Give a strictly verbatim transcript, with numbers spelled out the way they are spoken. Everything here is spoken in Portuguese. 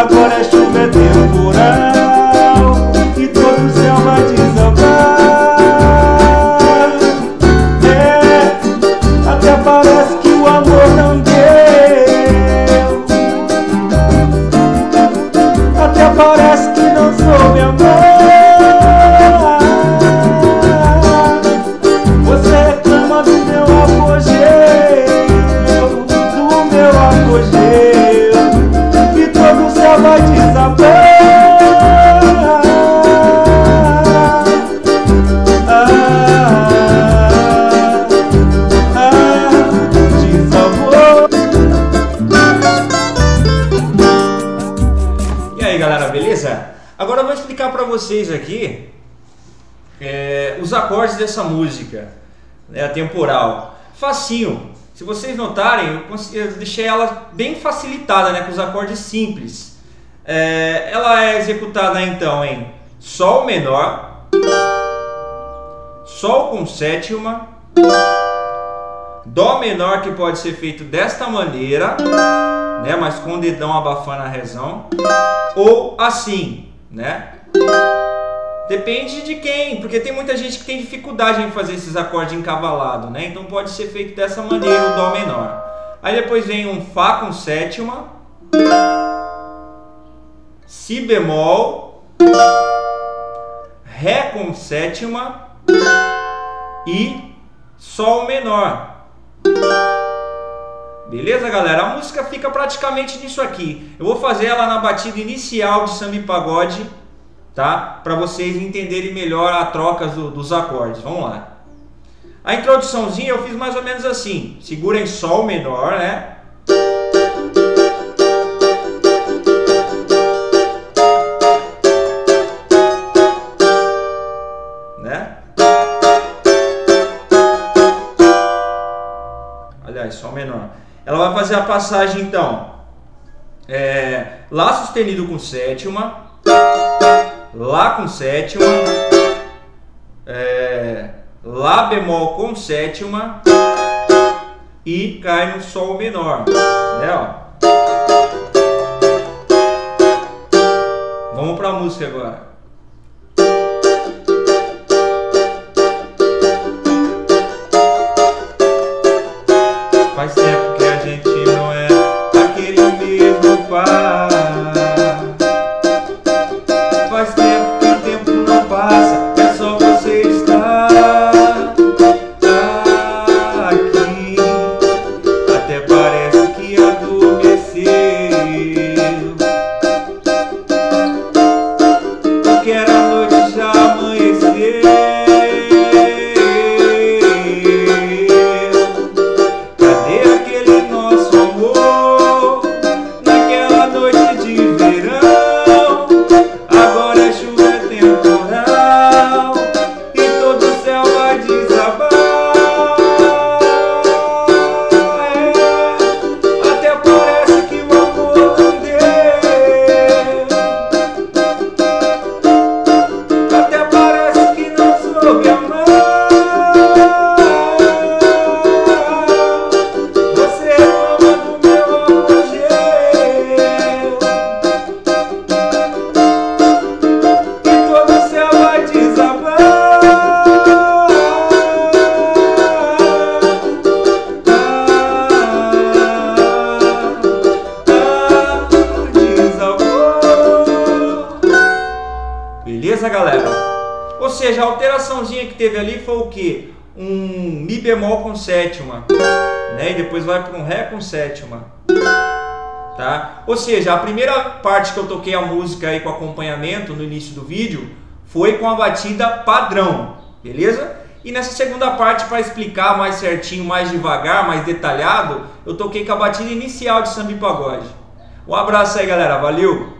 agora a chuva é temporal e todo o céu vai desambar. É, até parece que o amor não deu, até parece que não soube amar. Você reclama do meu apogeu, do meu apogeu, vai desabar. Ah, ah, desamor. E aí galera, beleza? Agora eu vou explicar pra vocês aqui é, os acordes dessa música, né, temporal. Facinho. Se vocês notarem, eu deixei ela bem facilitada, né, com os acordes simples. É, ela é executada então em Sol menor, Sol com sétima, Dó menor, que pode ser feito desta maneira, né, mas com o dedão abafando a rezão, ou assim, né? Depende de quem, porque tem muita gente que tem dificuldade em fazer esses acordes encavalados, né? Então pode ser feito dessa maneira o Dó menor. Aí depois vem um Fá com sétima, Si bemol, Ré com sétima e Sol menor. Beleza, galera? A música fica praticamente nisso aqui. Eu vou fazer ela na batida inicial de samba e pagode, tá? Para vocês entenderem melhor a troca do, dos acordes. Vamos lá. A introduçãozinha eu fiz mais ou menos assim. Segura em Sol menor, né? Sol menor. Ela vai fazer a passagem então é, Lá sustenido com sétima, Lá com sétima, é, Lá bemol com sétima e cai no Sol menor, né, ó. Vamos para a música agora. Faz tempo que a gente não é aquele mesmo par. Faz tempo que o tempo não passa, é só você estar aqui. Até parece que adormeceu, porque a noite já amanheceu. Beleza, galera? Ou seja, a alteraçãozinha que teve ali foi o que? Um Mi bemol com sétima, né? E depois vai para um Ré com sétima, tá? Ou seja, a primeira parte que eu toquei a música aí com acompanhamento no início do vídeo foi com a batida padrão, beleza? E nessa segunda parte, para explicar mais certinho, mais devagar, mais detalhado, eu toquei com a batida inicial de samba e pagode. Um abraço aí, galera. Valeu!